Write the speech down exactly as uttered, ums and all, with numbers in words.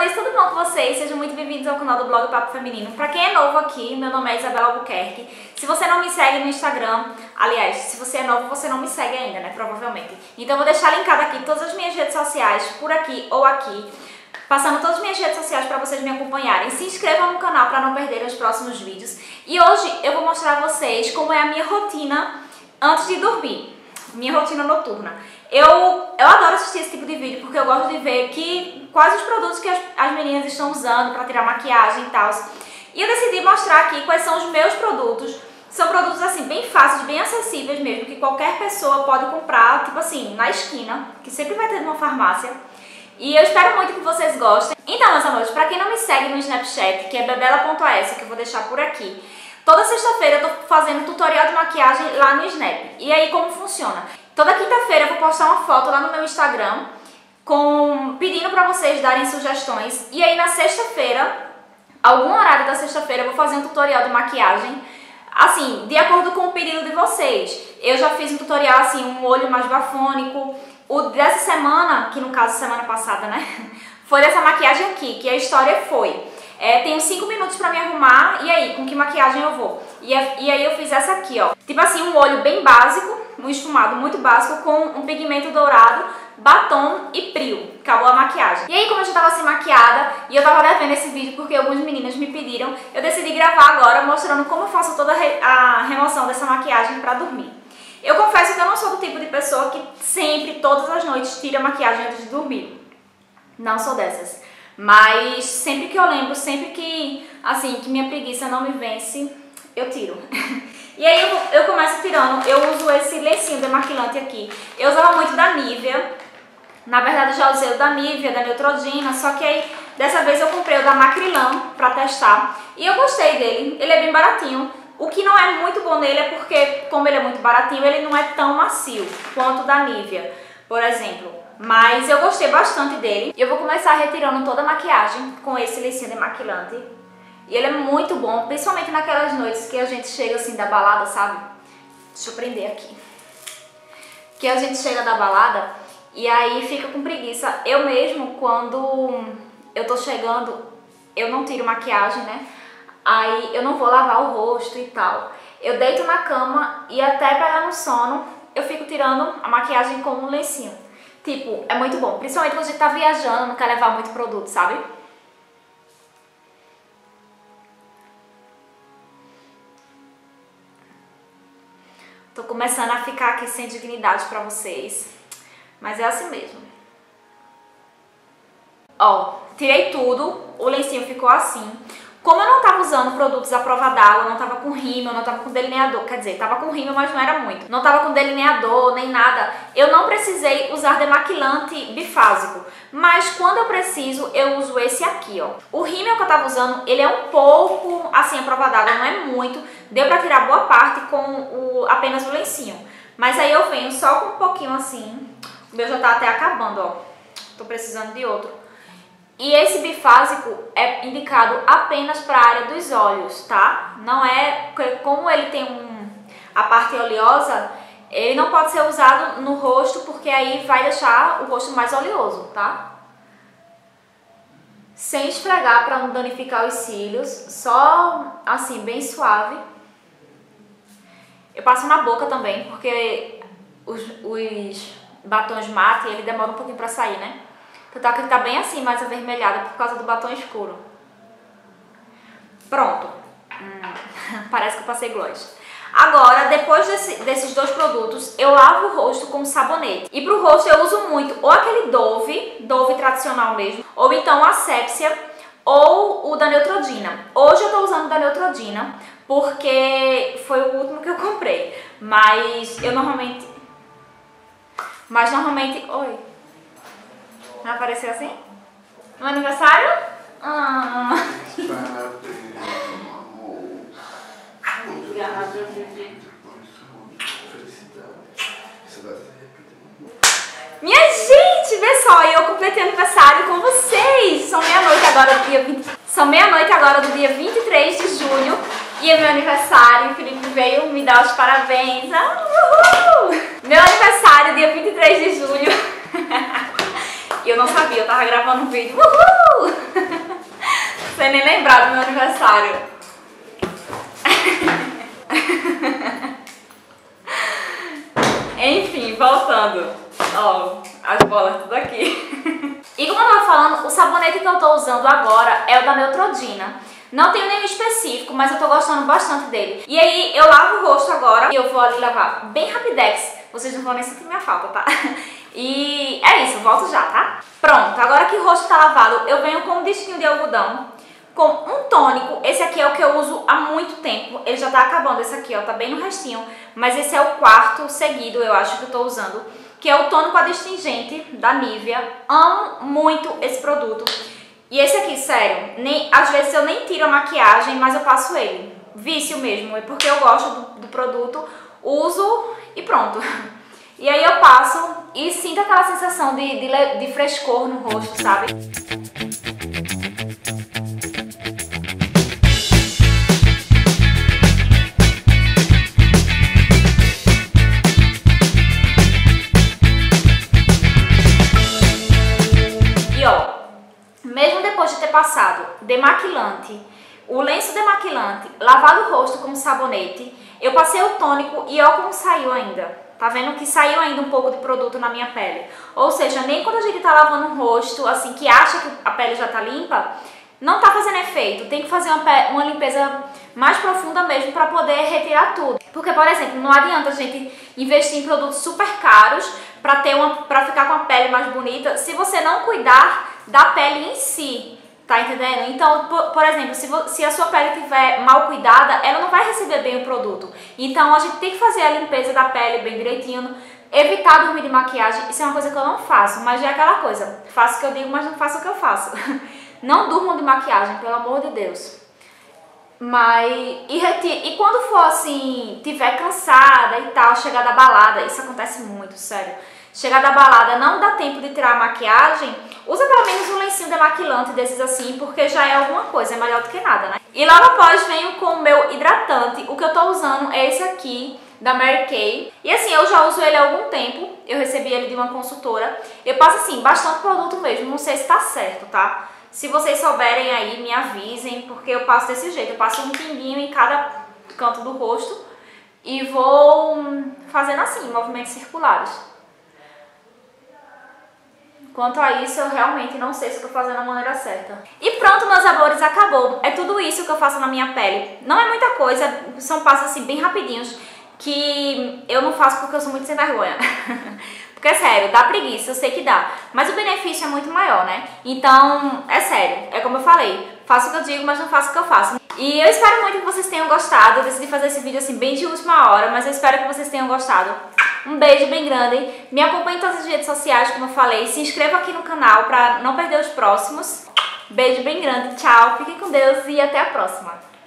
amores, tudo bom com vocês? Sejam muito bem-vindos ao canal do blog Papo Feminino. Pra quem é novo aqui, meu nome é Isabella Albuquerque. Se você não me segue no Instagram, aliás, se você é novo, você não me segue ainda, né? Provavelmente. Então eu vou deixar linkado aqui todas as minhas redes sociais, por aqui ou aqui, passando todas as minhas redes sociais para vocês me acompanharem. Se inscrevam no canal para não perderem os próximos vídeos. E hoje eu vou mostrar a vocês como é a minha rotina antes de dormir. Minha rotina noturna. Eu, eu adoro assistir esse tipo de vídeo porque eu gosto de ver que, quais os produtos que as, as meninas estão usando para tirar maquiagem e tal. E eu decidi mostrar aqui quais são os meus produtos. São produtos assim bem fáceis, bem acessíveis mesmo, que qualquer pessoa pode comprar, tipo assim, na esquina, que sempre vai ter uma farmácia. E eu espero muito que vocês gostem. Então, meus amores, para quem não me segue no Snapchat, que é bebella ponto a s, que eu vou deixar por aqui, toda sexta-feira eu tô fazendo tutorial de maquiagem lá no Snap. E aí, como funciona? Toda quinta-feira eu vou postar uma foto lá no meu Instagram com... pedindo pra vocês darem sugestões. E aí, na sexta-feira, algum horário da sexta-feira, eu vou fazer um tutorial de maquiagem, assim, de acordo com o pedido de vocês. Eu já fiz um tutorial, assim, um olho mais bafônico. O dessa semana, que no caso, semana passada, né? Foi dessa maquiagem aqui, que a história foi... É, tenho cinco minutos pra me arrumar, e aí, com que maquiagem eu vou? E, e aí eu fiz essa aqui, ó. Tipo assim, um olho bem básico, um esfumado muito básico, com um pigmento dourado, batom e brilho. Acabou a maquiagem. E aí, como eu já tava assim maquiada, e eu tava devendo esse vídeo porque algumas meninas me pediram, eu decidi gravar agora mostrando como eu faço toda a remoção dessa maquiagem pra dormir. Eu confesso que eu não sou do tipo de pessoa que sempre, todas as noites, tira maquiagem antes de dormir. Não sou dessas. Mas sempre que eu lembro, sempre que, assim, que minha preguiça não me vence, eu tiro. E aí eu, eu começo tirando, eu uso esse lencinho demarquilante aqui. Eu usava muito da Nivea, na verdade já usei o da Nivea, da Neutrogena, só que aí dessa vez eu comprei o da Macrilam pra testar. E eu gostei dele, ele é bem baratinho. O que não é muito bom nele é porque, como ele é muito baratinho, ele não é tão macio quanto o da Nivea, por exemplo. Mas eu gostei bastante dele. Eu vou começar retirando toda a maquiagem com esse lencinho demaquilante. E ele é muito bom, principalmente naquelas noites que a gente chega assim da balada, sabe? Deixa eu prender aqui. Que a gente chega da balada e aí fica com preguiça. Eu mesmo, quando eu tô chegando, eu não tiro maquiagem, né? Aí eu não vou lavar o rosto e tal. Eu deito na cama e até pegar no sono, eu fico tirando a maquiagem com um lencinho. Tipo, é muito bom, principalmente quando a gente tá viajando, não quer levar muito produto, sabe? Tô começando a ficar aqui sem dignidade pra vocês, mas é assim mesmo. Ó, tirei tudo, o lencinho ficou assim. Como eu não tava usando produtos à prova d'água, não tava com rímel, não tava com delineador, quer dizer, tava com rímel, mas não era muito. Não tava com delineador, nem nada. Eu não precisei usar demaquilante bifásico, mas quando eu preciso, eu uso esse aqui, ó. O rímel que eu tava usando, ele é um pouco, assim, à prova d'água, não é muito. Deu pra tirar boa parte com o, apenas o lencinho. Mas aí eu venho só com um pouquinho, assim. O meu já tá até acabando, ó. Tô precisando de outro. E esse bifásico é indicado apenas para a área dos olhos, tá? Não é... Como ele tem um, a parte oleosa, ele não pode ser usado no rosto, porque aí vai deixar o rosto mais oleoso, tá? Sem esfregar para não danificar os cílios, só assim, bem suave. Eu passo na boca também, porque os, os batons mate, ele demora um pouquinho para sair, né? Então que tá bem assim, mais avermelhada por causa do batom escuro. Pronto. Hum, parece que eu passei gloss. Agora, depois desse, desses dois produtos, eu lavo o rosto com sabonete. E pro rosto eu uso muito ou aquele Dove, Dove tradicional mesmo, ou então a Asepsia, ou o da Neutrogena. Hoje eu tô usando o da Neutrogena, porque foi o último que eu comprei. Mas eu normalmente... Mas normalmente... Oi... Não apareceu assim? No aniversário? Ah. Minha gente, vê só, eu completei aniversário com vocês. São meia-noite agora do dia vinte... São meia-noite agora do dia vinte e três de julho. E é meu aniversário, o Felipe veio me dar os parabéns. Ah, uhul! Meu aniversário, dia vinte e três de julho. E eu não sabia, eu tava gravando um vídeo. Uhul! Sem nem lembrar do meu aniversário. Enfim, voltando. Ó, as bolas tudo aqui. E como eu tava falando, o sabonete que eu tô usando agora é o da Neutrogena. Não tenho nenhum específico, mas eu tô gostando bastante dele. E aí eu lavo o rosto agora e eu vou ali lavar bem rapidex. Vocês não vão nem sentir minha falta, tá? E é isso, volto já, tá? Pronto, agora que o rosto tá lavado, eu venho com um disquinho de algodão, com um tônico. Esse aqui é o que eu uso há muito tempo. Ele já tá acabando, esse aqui, ó, tá bem no restinho. Mas esse é o quarto seguido, eu acho, que eu tô usando, que é o tônico adstringente da Nivea. Amo muito esse produto. E esse aqui, sério, nem, às vezes eu nem tiro a maquiagem, mas eu passo ele. Vício mesmo, é porque eu gosto do, do produto, uso e pronto. E aí eu passo e sinto aquela sensação de, de, de frescor no rosto, sabe? E ó, mesmo depois de ter passado demaquilante, o lenço demaquilante, lavado o rosto com sabonete, eu passei o tônico e ó como saiu ainda. Tá vendo que saiu ainda um pouco de produto na minha pele. Ou seja, nem quando a gente tá lavando o rosto, assim, que acha que a pele já tá limpa, não tá fazendo efeito. Tem que fazer uma, uma limpeza mais profunda mesmo pra poder retirar tudo. Porque, por exemplo, não adianta a gente investir em produtos super caros pra, ter uma, pra ficar com a pele mais bonita, se você não cuidar da pele em si. Tá entendendo? Então, por, por exemplo, se, se a sua pele estiver mal cuidada, ela não vai receber bem o produto. Então, a gente tem que fazer a limpeza da pele bem direitinho, evitar dormir de maquiagem. Isso é uma coisa que eu não faço, mas é aquela coisa. Faço o que eu digo, mas não faço o que eu faço. Não durmam de maquiagem, pelo amor de Deus. Mas, e, e quando for assim, tiver cansada e tal, chegar da balada, isso acontece muito, sério. Chegar da balada, não dá tempo de tirar a maquiagem, usa pelo menos um lencinho demaquilante desses assim, porque já é alguma coisa, é melhor do que nada, né? E logo após venho com o meu hidratante. O que eu tô usando é esse aqui, da Mary Kay. E assim, eu já uso ele há algum tempo, eu recebi ele de uma consultora. Eu passo assim, bastante produto mesmo, não sei se tá certo, tá? Se vocês souberem aí, me avisem, porque eu passo desse jeito. Eu passo um pinguinho em cada canto do rosto e vou fazendo assim, movimentos circulares. Quanto a isso, eu realmente não sei se eu tô fazendo da maneira certa. E pronto, meus amores, acabou. É tudo isso que eu faço na minha pele. Não é muita coisa, são passos assim bem rapidinhos, que eu não faço porque eu sou muito sem vergonha. Porque é sério, dá preguiça, eu sei que dá. Mas o benefício é muito maior, né? Então, é sério, é como eu falei. Faço o que eu digo, mas não faço o que eu faço. E eu espero muito que vocês tenham gostado. Eu decidi fazer esse vídeo assim bem de última hora, mas eu espero que vocês tenham gostado. Um beijo bem grande, me acompanhe em todas as redes sociais, como eu falei, se inscreva aqui no canal para não perder os próximos. Beijo bem grande, tchau, fiquem com Deus e até a próxima.